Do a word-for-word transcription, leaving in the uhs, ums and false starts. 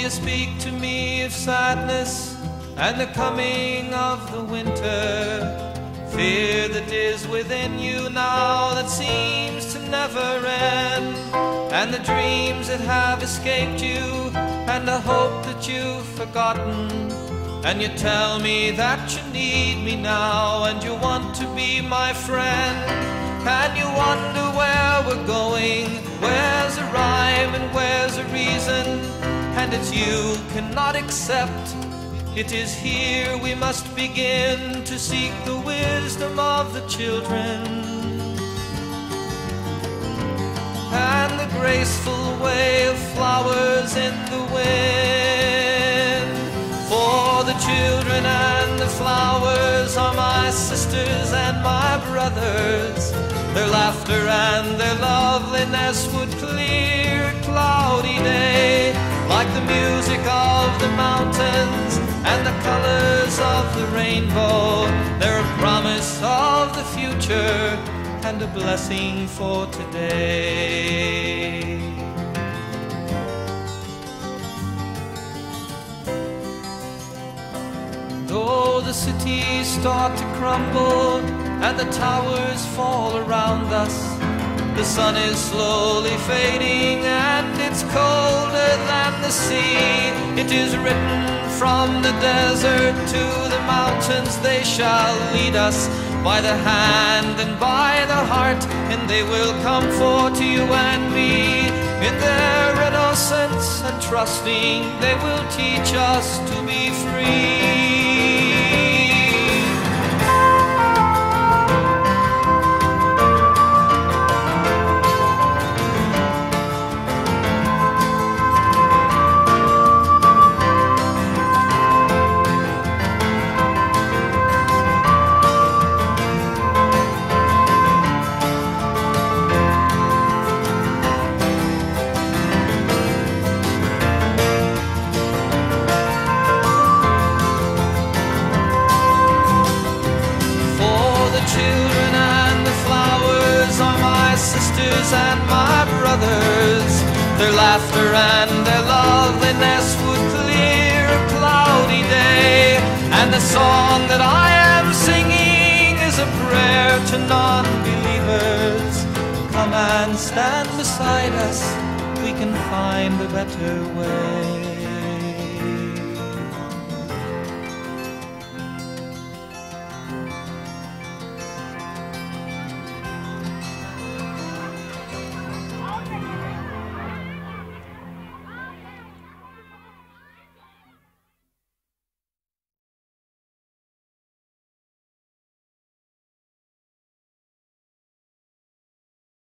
you speak to me of sadness and the coming of the winter, fear that is within you now that seems to never end, and the dreams that have escaped you and the hope that you've forgotten. And you tell me that you need me now and you want to be my friend, and you wonder where we're going, where's a rhyme and where's a reason, and it's you cannot accept. It is here we must begin to seek the wisdom of the children and the graceful way of flowers in the wind. For the children and the flowers are my sisters and my brothers. Their laughter and their loveliness would clear a cloudy day, like the music of the mountains and the colors of the rainbow. They're a promise of the future and a blessing for today. Though the cities start to crumble and the towers fall around us, the sun is slowly fading and it's colder than the sea. It is written, from the desert to the mountains they shall lead us, by the hand and by the heart, and they will come forth to you and me. In their innocence and trusting, they will teach us to be free. And my brothers, their laughter and their loveliness would clear a cloudy day, and the song that I am singing is a prayer to non-believers. Come and stand beside us, we can find a better way.